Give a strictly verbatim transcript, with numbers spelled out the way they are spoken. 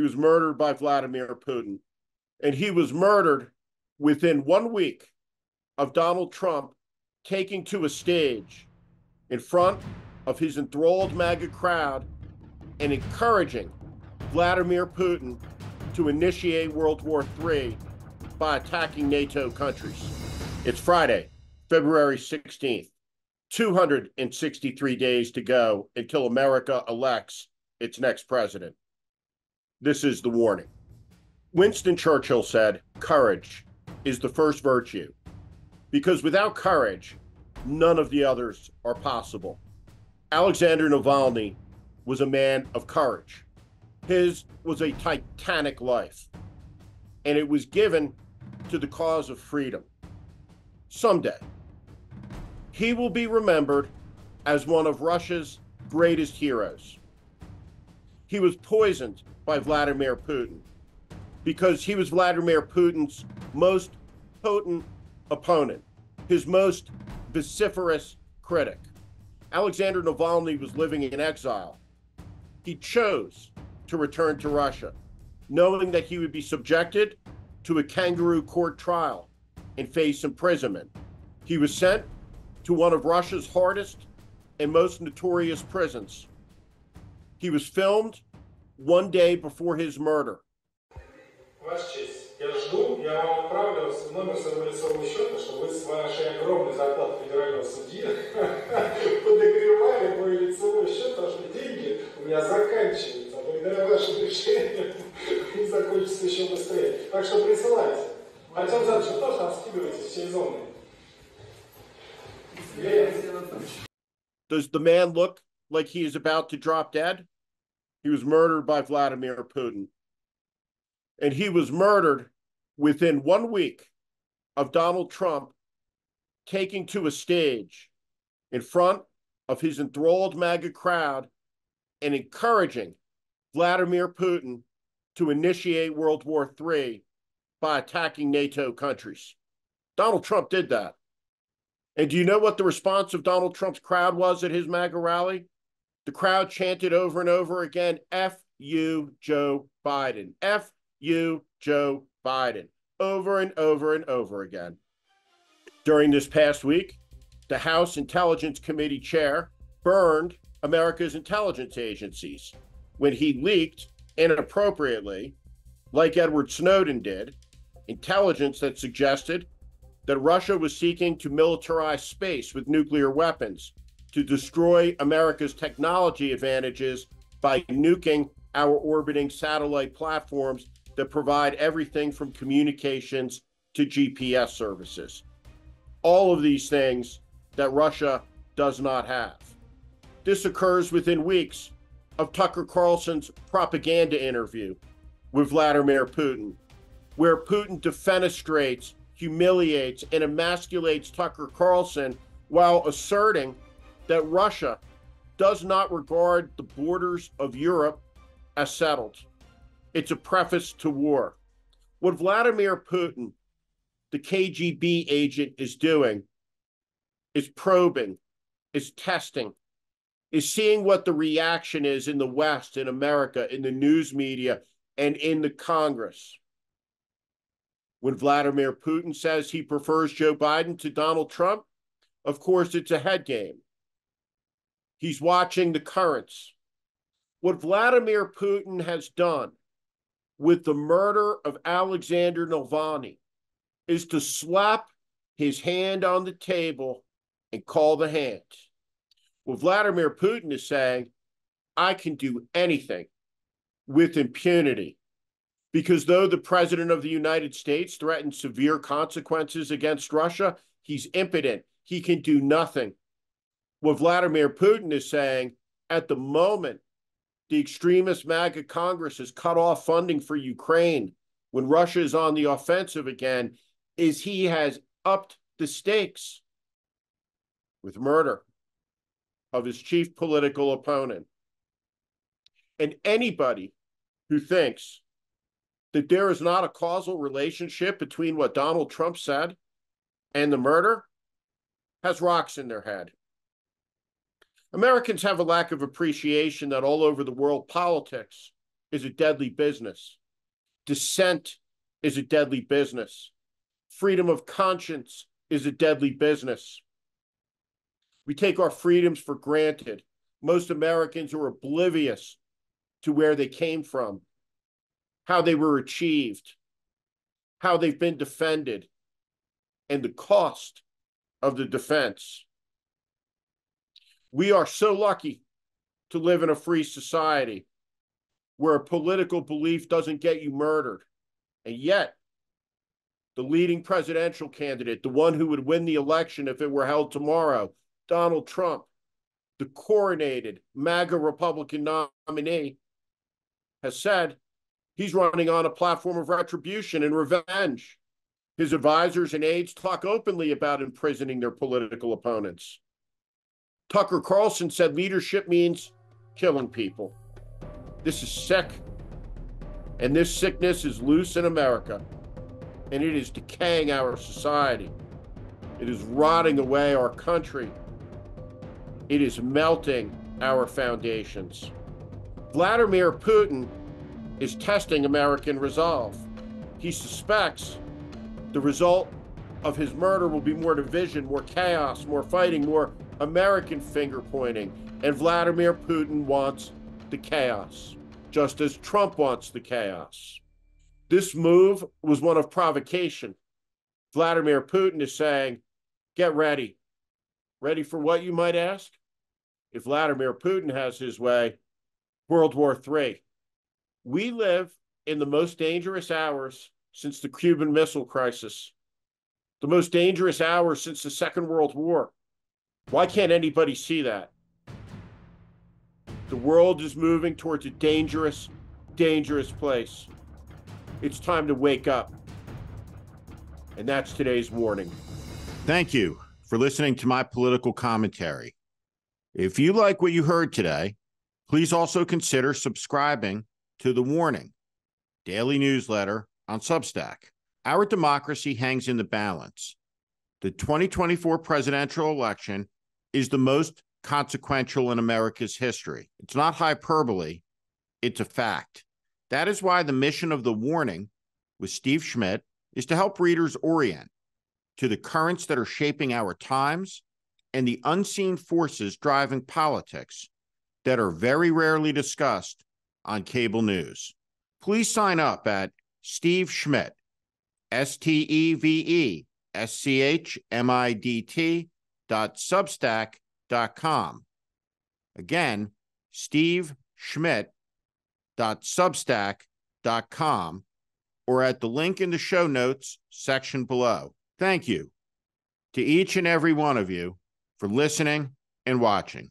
He was murdered by Vladimir Putin. And he was murdered within one week of Donald Trump taking to a stage in front of his enthralled MAGA crowd and encouraging Vladimir Putin to initiate World War Three by attacking NATO countries. It's Friday, February sixteenth, two hundred sixty-three days to go until America elects its next president. This is The Warning. Winston Churchill said, courage is the first virtue, because without courage, none of the others are possible. Alexander Navalny was a man of courage. His was a titanic life, and it was given to the cause of freedom. Someday, he will be remembered as one of Russia's greatest heroes. He was poisoned by Vladimir Putin because he was Vladimir Putin's most potent opponent, his most vociferous critic. Alexander Navalny was living in exile. He chose to return to Russia, knowing that he would be subjected to a kangaroo court trial and face imprisonment. He was sent to one of Russia's hardest and most notorious prisons. He was filmed one day before his murder. Does the man look like he is about to drop dead? He was murdered by Vladimir Putin. And he was murdered within one week of Donald Trump taking to a stage in front of his enthralled MAGA crowd and encouraging Vladimir Putin to initiate World War Three by attacking NATO countries. Donald Trump did that. And do you know what the response of Donald Trump's crowd was at his MAGA rally? The crowd chanted over and over again, F you, Joe Biden. F you, Joe Biden, over and over and over again. During this past week, the House Intelligence Committee chair burned America's intelligence agencies when he leaked inappropriately, like Edward Snowden did, intelligence that suggested that Russia was seeking to militarize space with nuclear weapons to destroy America's technology advantages by nuking our orbiting satellite platforms that provide everything from communications to G P S services. All of these things that Russia does not have. This occurs within weeks of Tucker Carlson's propaganda interview with Vladimir Putin, where Putin defenestrates, humiliates, and emasculates Tucker Carlson while asserting that Russia does not regard the borders of Europe as settled. It's a preface to war. What Vladimir Putin, the K G B agent, is doing is probing, is testing, is seeing what the reaction is in the West, in America, in the news media, and in the Congress. When Vladimir Putin says he prefers Joe Biden to Donald Trump, of course, it's a head game. He's watching the currents. What Vladimir Putin has done with the murder of Alexander Navalny is to slap his hand on the table and call the hand. Well, Vladimir Putin is saying, I can do anything with impunity, because though the president of the United States threatens severe consequences against Russia, he's impotent. He can do nothing. What Vladimir Putin is saying, at the moment, the extremist MAGA Congress has cut off funding for Ukraine when Russia is on the offensive again, is he has upped the stakes with murder of his chief political opponent. And anybody who thinks that there is not a causal relationship between what Donald Trump said and the murder has rocks in their head. Americans have a lack of appreciation that all over the world, politics is a deadly business. Dissent is a deadly business. Freedom of conscience is a deadly business. We take our freedoms for granted. Most Americans are oblivious to where they came from, how they were achieved, how they've been defended, and the cost of the defense. We are so lucky to live in a free society where a political belief doesn't get you murdered. And yet, the leading presidential candidate, the one who would win the election if it were held tomorrow, Donald Trump, the coronated MAGA Republican nominee, has said he's running on a platform of retribution and revenge. His advisors and aides talk openly about imprisoning their political opponents. Tucker Carlson said leadership means killing people. This is sick, and this sickness is loose in America, and it is decaying our society. It is rotting away our country. It is melting our foundations. Vladimir Putin is testing American resolve. He suspects the result of his murder will be more division, more chaos, more fighting, more American finger pointing. And Vladimir Putin wants the chaos, just as Trump wants the chaos. This move was one of provocation. Vladimir Putin is saying, get ready. Ready for what, you might ask? If Vladimir Putin has his way, World War Three. We live in the most dangerous hours since the Cuban Missile Crisis, the most dangerous hours since the Second World War. Why can't anybody see that? The world is moving towards a dangerous, dangerous place. It's time to wake up. And that's today's warning. Thank you for listening to my political commentary. If you like what you heard today, please also consider subscribing to The Warning daily newsletter on Substack. Our democracy hangs in the balance. The twenty twenty-four presidential election is the most consequential in America's history. It's not hyperbole, it's a fact. That is why the mission of The Warning with Steve Schmidt is to help readers orient to the currents that are shaping our times and the unseen forces driving politics that are very rarely discussed on cable news. Please sign up at Steve Schmidt, S T E V E S C H M I D T dot Substack dot com. Again, Steve Schmidt dot Substack dot com, or at the link in the show notes section below. Thank you to each and every one of you for listening and watching.